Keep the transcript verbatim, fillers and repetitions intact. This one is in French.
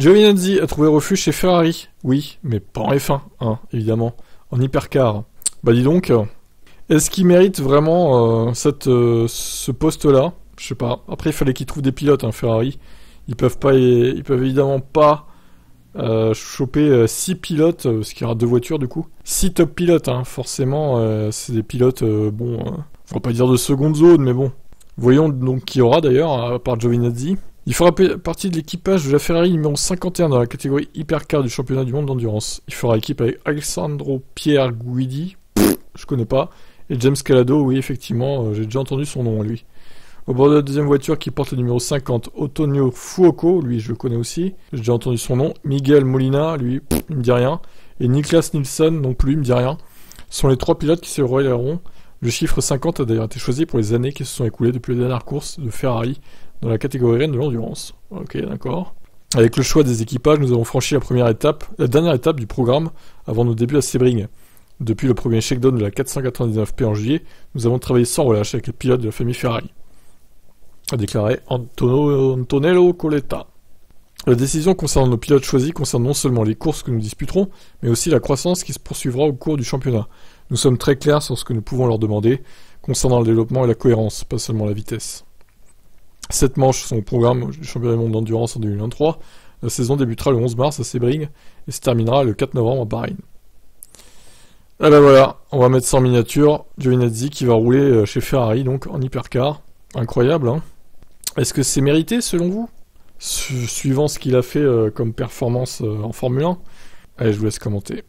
Giovinazzi a trouvé refuge chez Ferrari. Oui, mais pas en F un, hein, évidemment. En hypercar. Bah dis donc, est-ce qu'il mérite vraiment euh, cette, euh, ce poste-là? Je sais pas. Après, il fallait qu'il trouve des pilotes, hein, Ferrari. Ils peuvent pas, ils peuvent évidemment pas euh, choper six pilotes, parce qu'il y aura deux voitures du coup. six top pilotes, hein, forcément, euh, c'est des pilotes, euh, bon, euh, faut pas dire de seconde zone, mais bon. Voyons donc qui aura d'ailleurs, à part Giovinazzi. Il fera partie de l'équipage de la Ferrari numéro cinquante et un dans la catégorie hypercar du championnat du monde d'endurance. Il fera équipe avec Alessandro Pier Guidi, pff, je connais pas, et James Calado, oui effectivement, euh, j'ai déjà entendu son nom lui. Au bord de la deuxième voiture qui porte le numéro cinquante, Antonio Fuoco, lui je le connais aussi, j'ai déjà entendu son nom. Miguel Molina, lui, pff, il me dit rien. Et Niklas Nilsson, non plus, il me dit rien. Ce sont les trois pilotes qui se relayeront. Le chiffre cinquante a d'ailleurs été choisi pour les années qui se sont écoulées depuis la dernière course de Ferrari dans la catégorie reine de l'endurance. Ok, d'accord. Avec le choix des équipages, nous avons franchi la première étape, la dernière étape du programme avant nos débuts à Sebring. Depuis le premier shakedown de la quatre cent quatre-vingt-dix-neuf p en juillet, nous avons travaillé sans relâche avec les pilotes de la famille Ferrari, a déclaré Antonio, Antonello Coletta. La décision concernant nos pilotes choisis concerne non seulement les courses que nous disputerons, mais aussi la croissance qui se poursuivra au cours du championnat. Nous sommes très clairs sur ce que nous pouvons leur demander concernant le développement et la cohérence, pas seulement la vitesse. Sept manches sont au programme du championnat du monde d'endurance en deux mille vingt-trois. La saison débutera le onze mars à Sebring et se terminera le quatre novembre à Paris. Et ben voilà, on va mettre ça en miniature. Giovinazzi qui va rouler chez Ferrari, donc en hypercar. Incroyable, hein. Est-ce que c'est mérité selon vous, Su- Suivant ce qu'il a fait euh, comme performance euh, en Formule un? Allez, je vous laisse commenter.